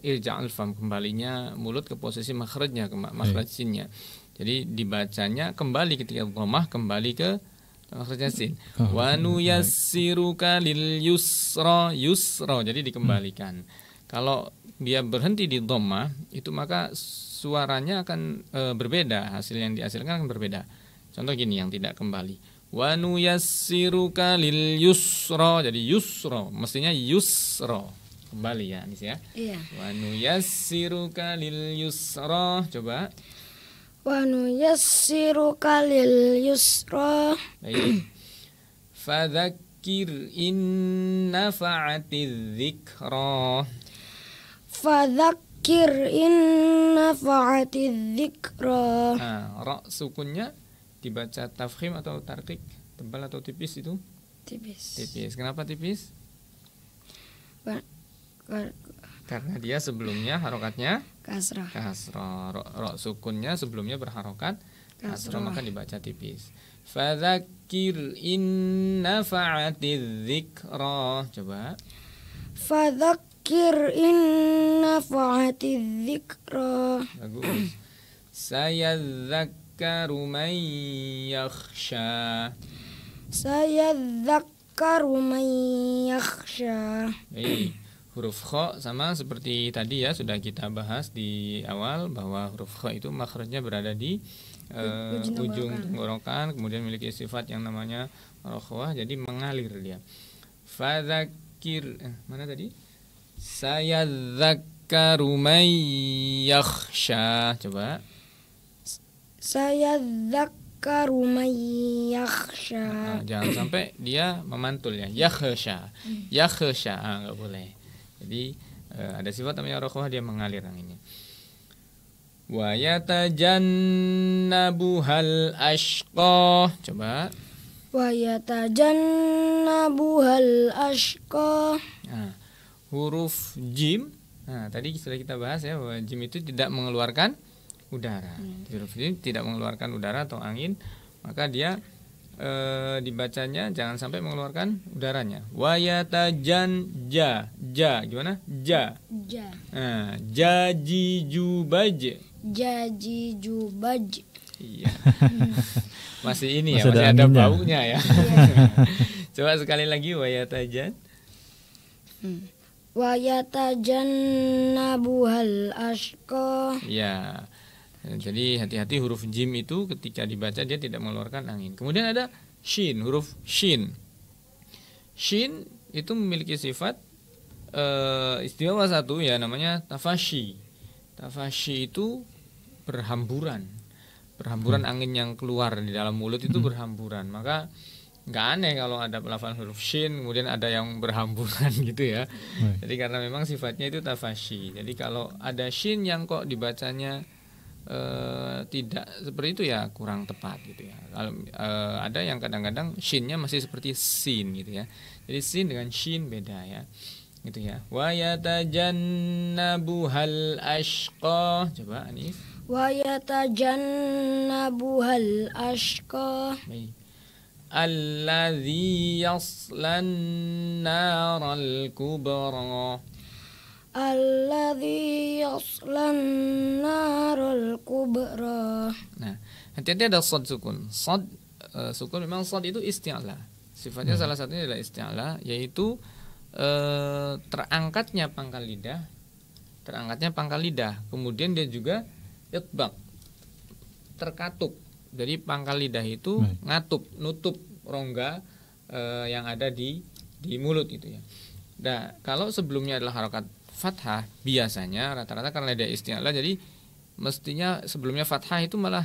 irja'al fam, kembalinya mulut ke posisi makhrajnya, makhraj sinnya. Jadi dibacanya kembali ketika dhammah kembali ke makhrajnya sin. Wa nuyassiruka lil yusra, yusra jadi dikembalikan. Kalau dia berhenti di dhammah itu maka suaranya akan berbeda, hasil yang dihasilkan akan berbeda. Contoh gini yang tidak kembali. Wa nuyassiruka lil yusra jadi yusra mestinya yusra. Kembali ya Anis ya. Iya. Wa nuyassiruka lil yusra. Coba. Wa nuyassiruka lil yusra. Fadzakir in nafa'ati dzikra. Fadzakir in nafa'ati dzikra. Ra sukunnya dibaca tafkhim atau tarqiq, tebal atau tipis itu? Tipis. Tipis. Kenapa tipis? Karena dia sebelumnya harokatnya kasroh, ro sukunnya sebelumnya berharokat kasroh, maka dibaca tipis. Fadzakir in nafa'ati dzikra. Coba. Fadzakir in nafa'ati dzikra. Bagus. Sayadzakkaru man yakhsha. Sayadzakkaru yadhakkaru man yakhsha. Huruf kha sama seperti tadi ya, sudah kita bahas di awal bahwa huruf kha itu makhrajnya berada di ujung tenggorokan, kemudian memiliki sifat yang namanya rokhwah, jadi mengalir dia. Fadzakir, mana tadi? Sayadzakkaru man yakhsha. Coba. Sayadzakkaru man yakhsha. Nah, jangan sampai dia memantul ya. Yakhsha. Yakhsha, enggak boleh. Jadi ada sifat namanya rokhwah, dia mengalir anginnya. Wa yatajannabuhal ashqa. Coba. Wa yatajannabuhal ashqa. Nah, huruf jim. Nah, tadi sudah kita bahas ya bahwa jim itu tidak mengeluarkan udara. Huruf jim tidak mengeluarkan udara atau angin, maka dia dibacanya jangan sampai mengeluarkan udaranya. Wa yatajan ja. Ja gimana? Ja. Ja. Nah, jaji jubaj. Jaji jubaj. Iya. Masih ini ya, masih ada baunya ya. Coba sekali lagi wa yatajan. Wa yatajannabuhal ashqa. Ya. Jadi hati-hati huruf jim itu ketika dibaca dia tidak mengeluarkan angin. Kemudian ada shin, huruf shin. Shin itu memiliki sifat istimewa satu ya, namanya tafashi. Tafashi itu berhamburan. Berhamburan angin yang keluar di dalam mulut itu berhamburan. Maka nggak aneh kalau ada pelafal huruf shin kemudian ada yang berhamburan gitu ya. Jadi karena memang sifatnya itu tafashi. Jadi kalau ada shin yang kok dibacanya tidak seperti itu ya kurang tepat gitu ya. Kalau ada yang kadang-kadang shinnya masih seperti sin gitu ya. Jadi sin dengan shin beda ya. Gitu ya. Wa yatajannabuhal ashqa. Coba Anis. Wa yatajannabuhal ashqa. Alladzi yaslan naral kubra. Alladzi yaslan narul kubra. Nah, hati-hati ada shad sukun. Shad sukun, memang shad itu isti'la. Sifatnya salah satunya adalah isti'la, yaitu terangkatnya pangkal lidah. Terangkatnya pangkal lidah. Kemudian dia juga itbaq. Terkatup. Jadi pangkal lidah itu ngatup, nutup rongga yang ada di mulut itu ya. Nah, kalau sebelumnya adalah harokat fathah, biasanya rata-rata karena ada isti'la jadi mestinya sebelumnya fathah itu malah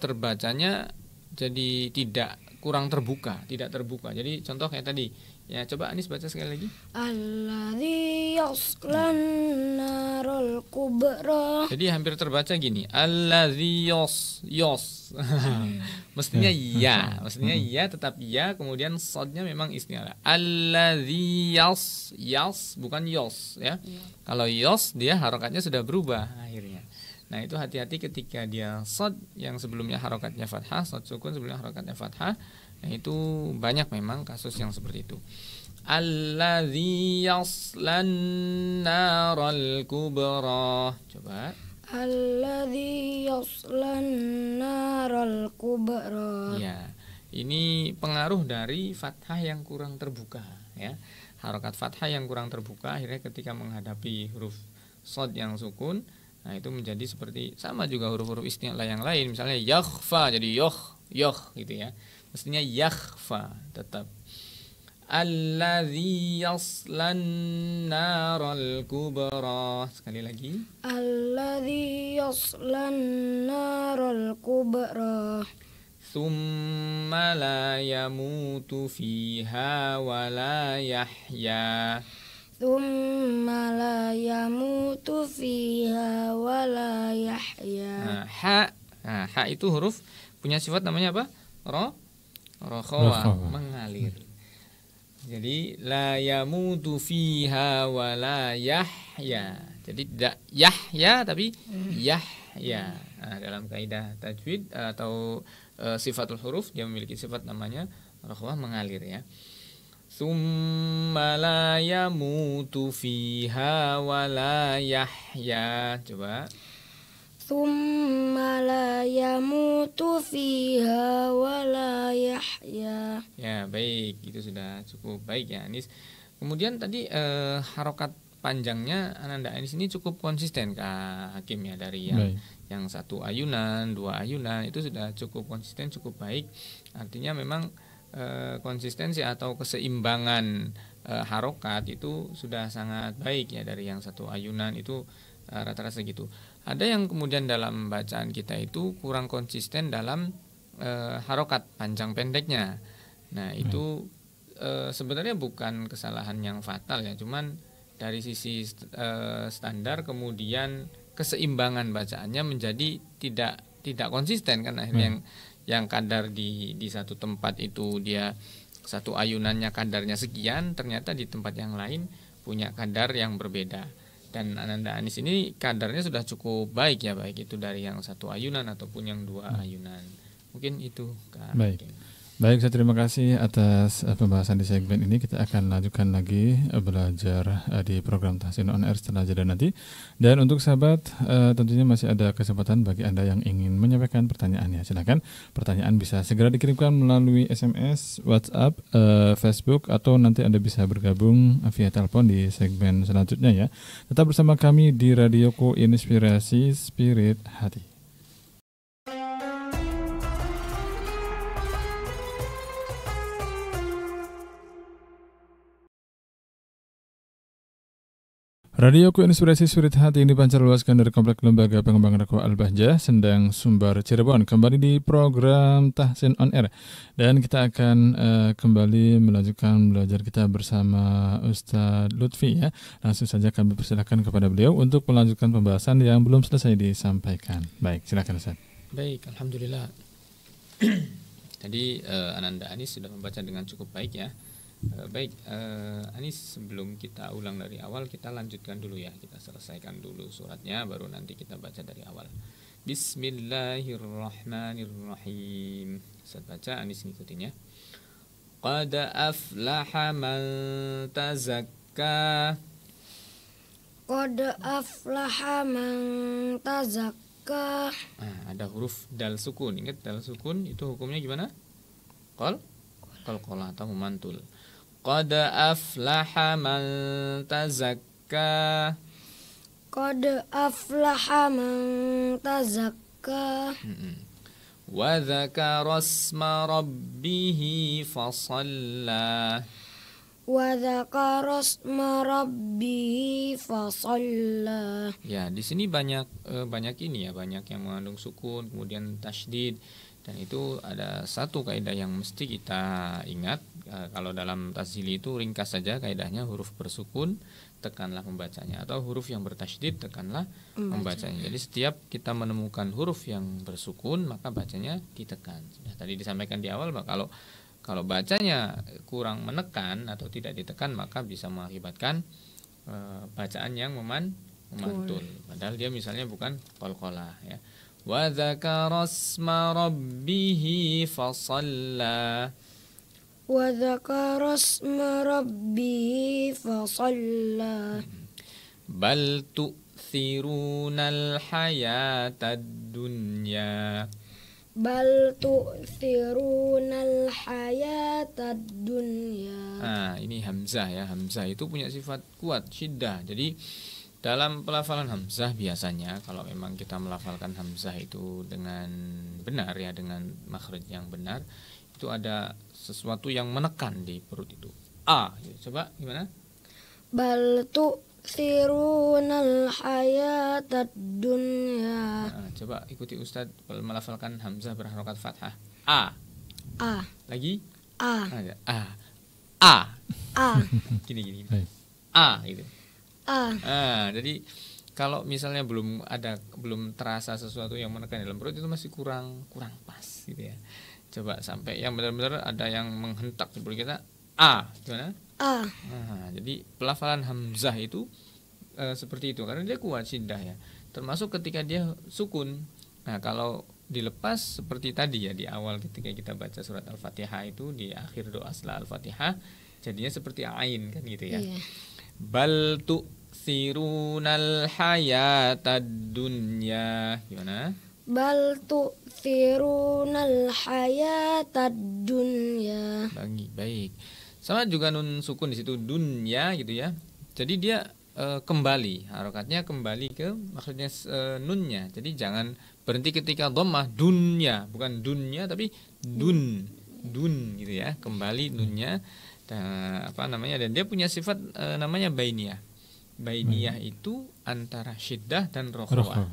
terbacanya jadi tidak, kurang terbuka, tidak terbuka. Jadi contoh kayak tadi ya, coba Anis baca sekali lagi. Alladzi yaslan narul kubra. Jadi hampir terbaca gini, alladzi yos. Mestinya ya, mestinya ya, tetap ya, kemudian shadnya memang isti'la. Alladzi yas bukan yos ya. Kalau yos dia harokatnya sudah berubah akhirnya. Nah, itu hati-hati ketika dia shad yang sebelumnya harokatnya fathah, shad sukun sebelumnya harokatnya fathah. Nah, itu banyak memang kasus yang seperti itu. Alladzi yaslan naral kubra. Coba. Alladzi yaslan naral kubra. Ya. Ini pengaruh dari fathah yang kurang terbuka ya. Harokat fathah yang kurang terbuka akhirnya ketika menghadapi huruf shad yang sukun, nah itu menjadi seperti sama juga huruf-huruf isti'la yang lain, misalnya yakhfa jadi yokh gitu ya. Mestinya yakhfa tetap. Alladzi yaslan naral kubra. Sekali lagi. Alladzi yaslan naral kubra. Tsumma la yamutu fiha wa la yahya. Tsumma la yamutu fiha wa la yahya. Nah, ha itu huruf punya sifat namanya apa? Rokhwa, mengalir. Jadi la yamutu fiha wa la yahya. Jadi tidak yahya tapi yahya. Nah, dalam kaidah tajwid atau sifatul huruf dia memiliki sifat namanya rokhwa, mengalir ya. Tsumma la yamutu fiha wa la yahya. Coba. Tsumma la yamutu fiha wa la yahya. Ya, baik, itu sudah cukup baik ya, Anis. Kemudian tadi harokat panjangnya Ananda Anis ini cukup konsisten Kak Hakim ya, dari yang baik. Yang satu ayunan, dua ayunan itu sudah cukup konsisten, cukup baik. Artinya memang konsistensi atau keseimbangan harokat itu sudah sangat baik ya, dari yang satu ayunan itu rata-rata segitu. Ada yang kemudian dalam bacaan kita itu kurang konsisten dalam harokat panjang pendeknya. Nah itu sebenarnya bukan kesalahan yang fatal ya, cuman dari sisi standar kemudian keseimbangan bacaannya menjadi tidak konsisten kan akhirnya. Yang kadar di satu tempat itu dia satu ayunannya kadarnya sekian, ternyata di tempat yang lain punya kadar yang berbeda. Dan Ananda Anis ini kadarnya sudah cukup baik ya, baik itu dari yang satu ayunan ataupun yang dua ayunan. Mungkin itu Kak. Baik, baik, saya terima kasih atas pembahasan di segmen ini. Kita akan lanjutkan lagi belajar di program Tahsin On Air setelah jeda nanti. Dan untuk sahabat, tentunya masih ada kesempatan bagi Anda yang ingin menyampaikan pertanyaannya. Silakan, pertanyaan bisa segera dikirimkan melalui SMS, WhatsApp, Facebook, atau nanti Anda bisa bergabung via telepon di segmen selanjutnya ya. Tetap bersama kami di RadioKu Inspirasi Spirit Hati. RadioKu Inspirasi Spirit Hati ini dipancar luaskan dari Komplek Lembaga Pengembang Dakwah Al-Bahjah, Sendang Sumber, Cirebon. Kembali di program Tahsin On Air. Dan kita akan kembali melanjutkan belajar kita bersama Ustadz Luthfi ya. Langsung saja kami persilakan kepada beliau untuk melanjutkan pembahasan yang belum selesai disampaikan. Baik, silakan Ustadz. Baik, alhamdulillah. Tadi Ananda Anis sudah membaca dengan cukup baik ya. Baik, Anis, sebelum kita ulang dari awal, kita lanjutkan dulu ya. Kita selesaikan dulu suratnya, baru nanti kita baca dari awal. Bismillahirrahmanirrahim. Saya baca, Anis ngikutin ya. Qad aflaha man tazakka. Qad aflaha man tazakka. Ada huruf dal sukun. Ingat dal sukun itu hukumnya gimana? Qal? Qalqalah atau memantul. Qad aflaha man tazakka. Qad aflaha man tazakka. Wa dzakara isma rabbih fasalla. Wa dzakara isma rabbih fasalla. Ya, di sini banyak ini ya, banyak yang mengandung sukun kemudian tasydid. Dan itu ada satu kaidah yang mesti kita ingat. Kalau dalam tashili itu ringkas saja kaidahnya, huruf bersukun tekanlah membacanya, atau huruf yang bertasydid tekanlah membacanya. Jadi setiap kita menemukan huruf yang bersukun maka bacanya ditekan. Sudah tadi disampaikan di awal, maka kalau bacanya kurang menekan atau tidak ditekan maka bisa mengakibatkan bacaan yang memantul. Padahal dia misalnya bukan qalqalah ya. Wa dzakara isma rabbih fasalla. Wa dzakara isma rabbih fasalla. Bal tu'thirunal hayatad dunya. Bal tu'thirunal hayatad dunya. Ah, ini hamzah ya. Hamzah itu punya sifat kuat, syiddah. Jadi dalam pelafalan hamzah biasanya kalau memang kita melafalkan hamzah itu dengan benar ya, dengan makhraj yang benar, itu ada sesuatu yang menekan di perut itu. A, coba gimana? Bal tu'thirunal hayatad dunya. Nah, coba ikuti Ustadz melafalkan hamzah berharokat fathah. A. A. Lagi? A. A. A. A. Gini-gini. A gitu. Jadi kalau misalnya belum terasa sesuatu yang menekan dalam perut itu masih kurang pas gitu ya. Coba sampai yang benar-benar ada yang menghentak di perut kita. A, gimana? A. Jadi pelafalan hamzah itu seperti itu karena dia kuat syiddah ya. Termasuk ketika dia sukun. Nah, kalau dilepas seperti tadi ya di awal ketika kita baca surat Al-Fatihah itu di akhir doa setelah Al-Fatihah jadinya seperti ain kan gitu ya. Bal tu tu'thirunal hayatad dunya. Gimana? Bal tu'thirunal hayatad dunya. Baik. Sama juga nun sukun di situ, dunya gitu ya. Jadi dia kembali, harokatnya kembali ke maksudnya nunnya. Jadi jangan berhenti ketika dhammah, dunya, bukan dunya tapi dun gitu ya. Kembali nunnya. Dan apa namanya? Dan dia punya sifat namanya bainiyah. Bainiyah itu antara syiddah dan rokhwa.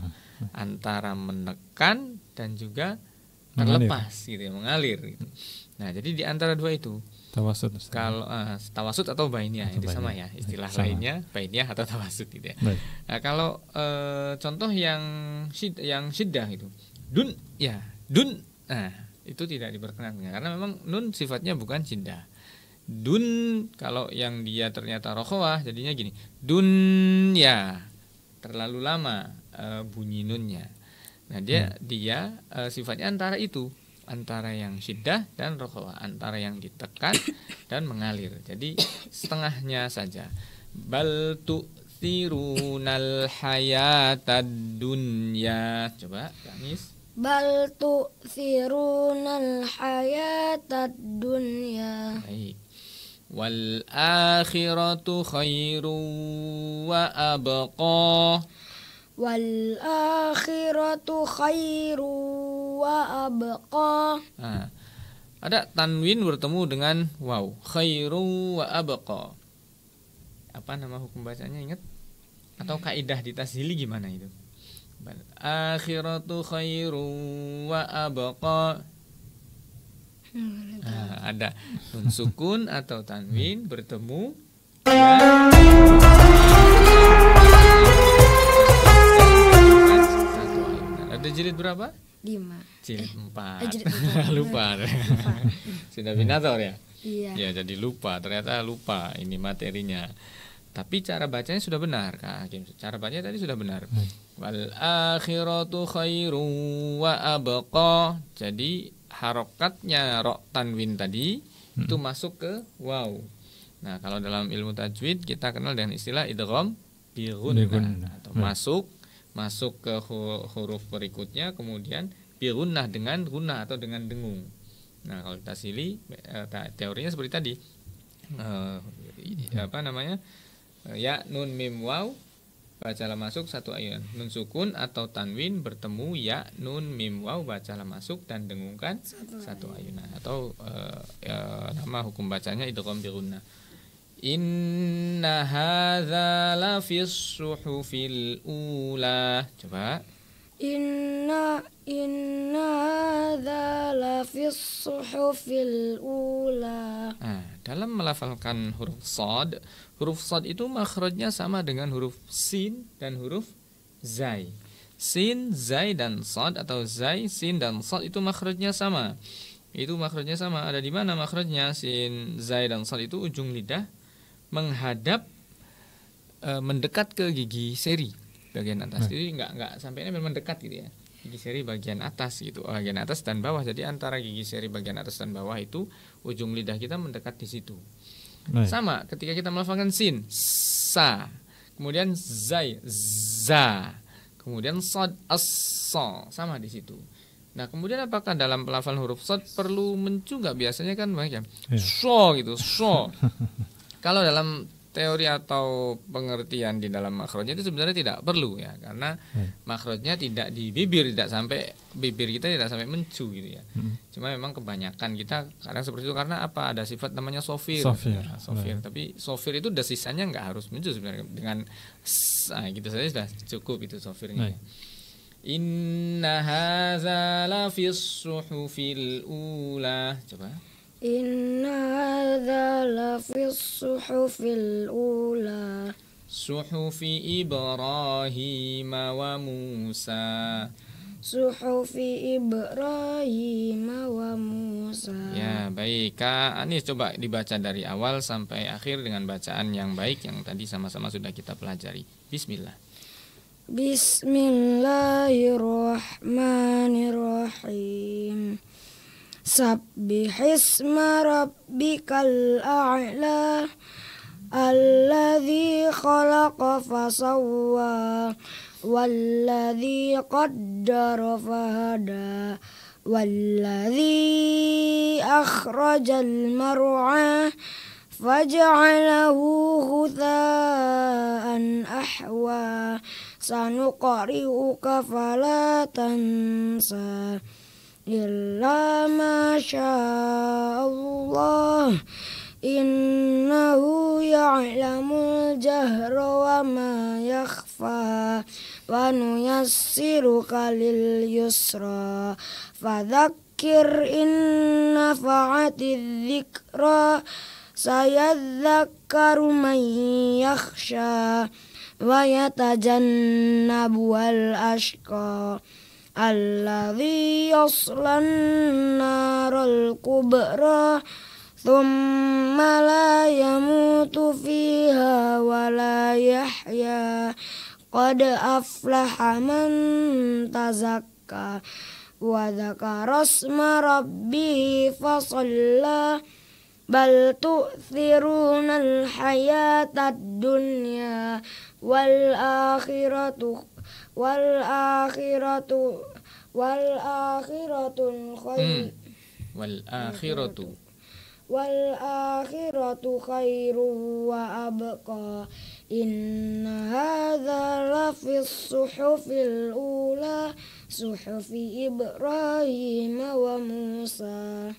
Antara menekan dan juga terlepas gitu ya, mengalir gitu. Nah, jadi di antara dua itu tawasud. Kalau tawasud atau bainiyah itu sama ya, istilah sama. Lainnya bainiyah atau tawasud gitu ya. Baik. Nah, kalau contoh yang syiddah gitu. Dun ya, dun. Nah, itu tidak diperkenankan karena memang nun sifatnya bukan syiddah. Dun kalau yang dia ternyata rokhwah jadinya gini. Dun ya. Terlalu lama bunyi nunnya. Nah, dia sifatnya antara itu. Antara yang syiddah dan rokhwah, antara yang ditekan dan mengalir. Jadi setengahnya saja. Bal tu'thirunal hayatad dunya. Coba Anis. Bal tu'thirunal hayatad dunya. Baik. Wal akhiratu khairun wa abqa. Wal akhiratu khairu wa abqa. Nah, ada tanwin bertemu dengan waw. Khairu wa abqa. Apa nama hukum bacanya, ingat? Atau kaidah di tashili gimana itu? Wal akhiratu khairu wa abqa. Nah, ada nun sukun atau tanwin bertemu ada jilid berapa? 5. Jilid 4. Lupa. Sudah binator ya? Iya. Ya, jadi lupa. Ternyata lupa ini materinya. Tapi cara bacanya sudah benar, Kak Hakim. Cara bacanya tadi sudah benar. Wal akhiratu khairun wa abqa. Jadi harokatnya ro tanwin tadi itu masuk ke waw. Nah, kalau dalam ilmu tajwid kita kenal dengan istilah idgham bi ghunnah atau masuk ke huruf berikutnya kemudian birunnah dengan gunnah atau dengan dengung. Nah, kalau kita silih teorinya seperti tadi. Ya nun mim waw bacalah masuk satu ayat. Nun sukun atau tanwin bertemu ya nun mim waw bacalah masuk dan dengungkan satu ayunan atau nama hukum bacanya idgham birunnah. Inna hadza la fi suhufil ula. Coba. Inna hadza la fi suhufil ula. Nah, dalam melafalkan huruf shad itu makhrajnya sama dengan huruf sin dan huruf zai. Sin, zai dan shad atau zai, sin dan shad itu makhrajnya sama. Itu makhrajnya sama. Ada di mana makhrajnya? Sin, zai dan shad itu ujung lidah menghadap mendekat ke gigi seri bagian atas. Jadi nggak sampainya memang mendekat gitu ya. Gigi seri bagian atas gitu. Bagian atas dan bawah. Jadi antara gigi seri bagian atas dan bawah itu ujung lidah kita mendekat di situ. Baik. Sama ketika kita melafalkan sin, sa. Kemudian zai, za. Kemudian shad, as-sa. Sama di situ. Nah, kemudian apakah dalam pelafalan huruf shad perlu mencuga? Biasanya kan banyak ya. So gitu, so. Kalau dalam teori atau pengertian di dalam makrojnya itu sebenarnya tidak perlu ya, karena makrojnya tidak di bibir, tidak sampai bibir kita tidak sampai mencu gitu ya. Cuma memang kebanyakan kita kadang seperti itu karena apa? Ada sifat namanya sofir. Tapi sofir itu desisanya nggak harus mencu sebenarnya, dengan gitu saja sudah cukup itu sofirnya. Inna hadza la fi suhufil ula. Coba. Inna hadza la fi suhufil ula. Suhufi Ibrahim wa Musa. Suhufi Ibrahim wa Musa. Ya, baik. Kak Anis coba dibaca dari awal sampai akhir dengan bacaan yang baik yang tadi sama-sama sudah kita pelajari. Bismillah. Bismillahirrahmanirrahim. Sabbih isma rabbikal a'la Alladzi khalaqa fasawwa, walladzi qaddara fahada, walladzi akhrajal mar'a faja'alahu ghutha'an ahwa, sanuqri'uka fala tansa illa ma syaa Allah, innahu ya'lamul jahra wa ma yakhfa, wa nuyassiruka lil yusra, fadhakkir in nafa'ati dzikra, sayadzakkaru man yakhsha, wa yatajannabuhal ashqa, alladzi yaslan narul kubra, thumma la yamutu fiha wa la yahya, qad aflaha man tazakka, wa dzakara asma rabbihi fasalla, bal tu'thiruna al-hayata ad-dunya wal akhiratu khairu wa abqa, inna hadza la fi suhufil ula, suhufi Ibrahim wa Musa.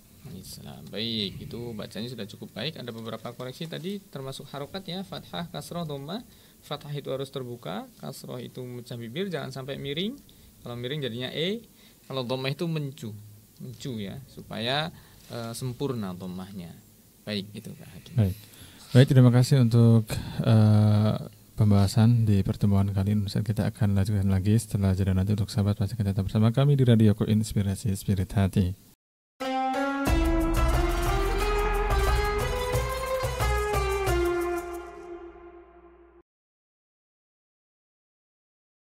Baik, itu bacanya sudah cukup baik. Ada beberapa koreksi tadi, termasuk harokat ya, fathah, kasroh, dhammah. Fathah itu harus terbuka, kasroh itu memecah bibir, jangan sampai miring. Kalau miring jadinya e. Kalau dhammah itu mencu ya, supaya sempurna dhammahnya. Baik, itu Pak Hakim. Baik, terima kasih untuk pembahasan di pertemuan kali ini. Kita akan lanjutkan lagi setelah jeda nanti. Untuk sahabat pasti kita tetap bersama kami di Radio KU Inspirasi Spirit Hati.